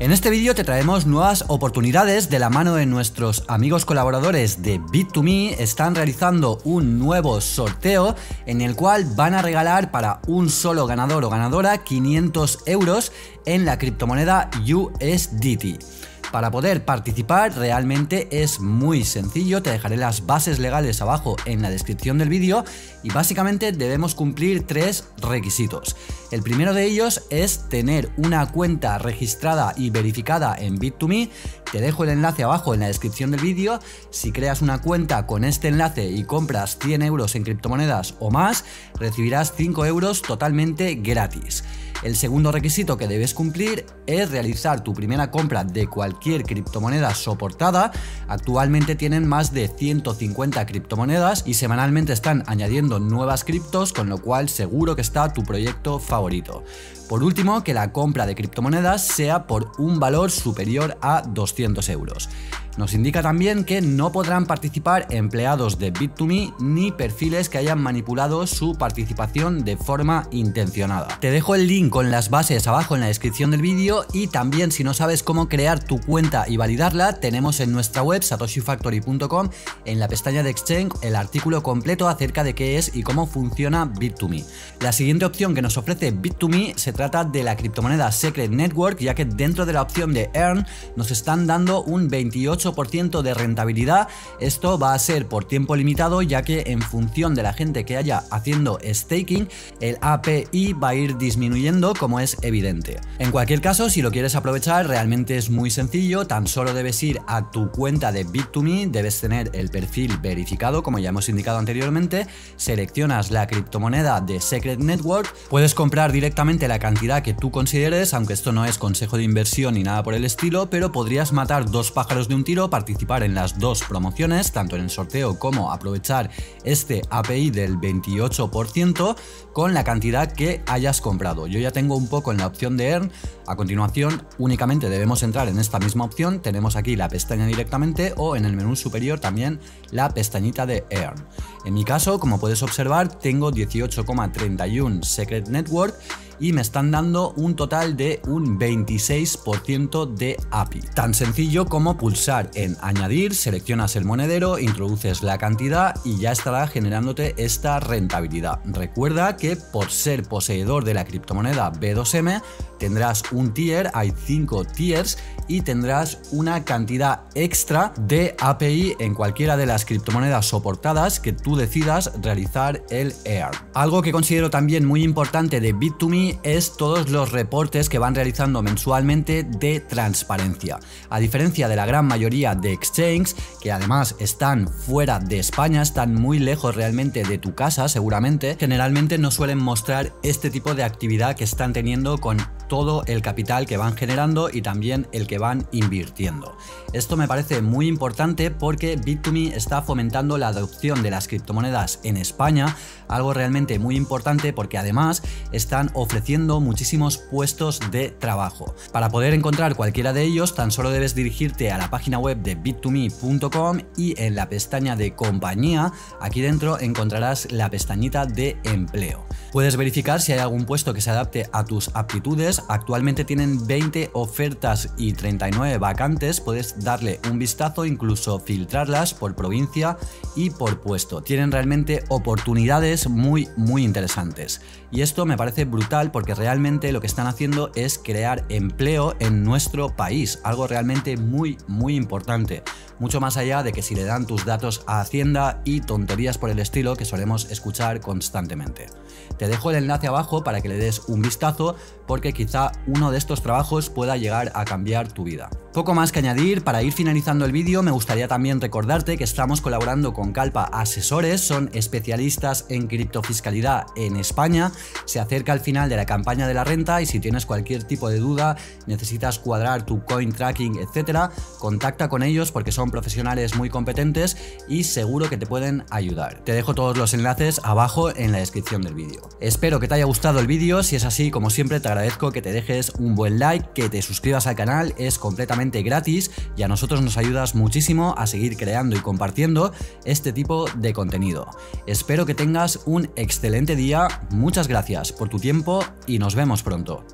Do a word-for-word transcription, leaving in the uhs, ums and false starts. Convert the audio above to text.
En este vídeo te traemos nuevas oportunidades de la mano de nuestros amigos colaboradores de bit to me. Están realizando un nuevo sorteo en el cual van a regalar para un solo ganador o ganadora quinientos euros en la criptomoneda U S D T. Para poder participar realmente es muy sencillo, te dejaré las bases legales abajo en la descripción del vídeo y básicamente debemos cumplir tres requisitos. El primero de ellos es tener una cuenta registrada y verificada en bit to me, te dejo el enlace abajo en la descripción del vídeo. Si creas una cuenta con este enlace y compras cien euros en criptomonedas o más, recibirás cinco euros totalmente gratis. El segundo requisito que debes cumplir es realizar tu primera compra de cualquier criptomoneda soportada. Actualmente tienen más de ciento cincuenta criptomonedas y semanalmente están añadiendo nuevas criptos, con lo cual seguro que está tu proyecto favorito. Por último, que la compra de criptomonedas sea por un valor superior a doscientos euros. Nos indica también que no podrán participar empleados de bit to me ni perfiles que hayan manipulado su participación de forma intencionada. Te dejo el link con las bases abajo en la descripción del vídeo y también, si no sabes cómo crear tu cuenta y validarla, tenemos en nuestra web satoshi factory punto com, en la pestaña de Exchange, el artículo completo acerca de qué es y cómo funciona bit to me. La siguiente opción que nos ofrece bit to me se trata de la criptomoneda Secret Network, ya que dentro de la opción de Earn nos están dando un veintiocho por ciento de rentabilidad. Esto va a ser por tiempo limitado, ya que en función de la gente que haya haciendo staking, el A P I va a ir disminuyendo, como es evidente. En cualquier caso, si lo quieres aprovechar, realmente es muy sencillo. Tan solo debes ir a tu cuenta de bit to me, debes tener el perfil verificado, como ya hemos indicado anteriormente, seleccionas la criptomoneda de Secret Network, puedes comprar directamente la cantidad que tú consideres, aunque esto no es consejo de inversión ni nada por el estilo, pero podrías matar dos pájaros de un tiro, participar en las dos promociones, tanto en el sorteo como aprovechar este A P I del veintiocho por ciento con la cantidad que hayas comprado. Yo ya tengo un poco en la opción de Earn. A continuación, únicamente debemos entrar en esta misma opción, tenemos aquí la pestaña directamente o en el menú superior también la pestañita de Earn. En mi caso, como puedes observar, tengo dieciocho coma treinta y uno Secret Network y me están dando un total de un veintiséis por ciento de A P I. Tan sencillo como pulsar en añadir, seleccionas el monedero, introduces la cantidad y ya estará generándote esta rentabilidad. Recuerda que por ser poseedor de la criptomoneda B dos M tendrás un tier, hay cinco tiers y tendrás una cantidad extra de A P I en cualquiera de las criptomonedas soportadas que tú decidas realizar el Earn. Algo que considero también muy importante de bit to me es todos los reportes que van realizando mensualmente de transparencia. A diferencia de la gran mayoría de exchanges, que además están fuera de España, están muy lejos realmente de tu casa seguramente, generalmente no suelen mostrar este tipo de actividad que están teniendo con todo el capital que van generando y también el que van invirtiendo. Esto me parece muy importante porque bit to me está fomentando la adopción de las criptomonedas en España, algo realmente muy importante porque además están ofreciendo ofreciendo muchísimos puestos de trabajo. Para poder encontrar cualquiera de ellos, tan solo debes dirigirte a la página web de bit to me punto com y en la pestaña de compañía, aquí dentro encontrarás la pestañita de empleo. Puedes verificar si hay algún puesto que se adapte a tus aptitudes. Actualmente tienen veinte ofertas y treinta y nueve vacantes, puedes darle un vistazo, incluso filtrarlas por provincia y por puesto. Tienen realmente oportunidades muy muy interesantes y esto me parece brutal, porque realmente lo que están haciendo es crear empleo en nuestro país, algo realmente muy muy importante, mucho más allá de que si le dan tus datos a Hacienda y tonterías por el estilo que solemos escuchar constantemente. Te dejo el enlace abajo para que le des un vistazo porque quizá uno de estos trabajos pueda llegar a cambiar tu vida. Poco más que añadir. Para ir finalizando el vídeo, me gustaría también recordarte que estamos colaborando con Calpa Asesores, son especialistas en criptofiscalidad en España, se acerca al final de la campaña de la renta y si tienes cualquier tipo de duda, necesitas cuadrar tu coin tracking, etcétera, contacta con ellos porque son profesionales muy competentes y seguro que te pueden ayudar. Te dejo todos los enlaces abajo en la descripción del vídeo. Espero que te haya gustado el vídeo, si es así, como siempre te agradezco que te dejes un buen like, que te suscribas al canal, es completamente gratis y a nosotros nos ayudas muchísimo a seguir creando y compartiendo este tipo de contenido. Espero que tengas un excelente día, muchas gracias por tu tiempo y nos vemos pronto.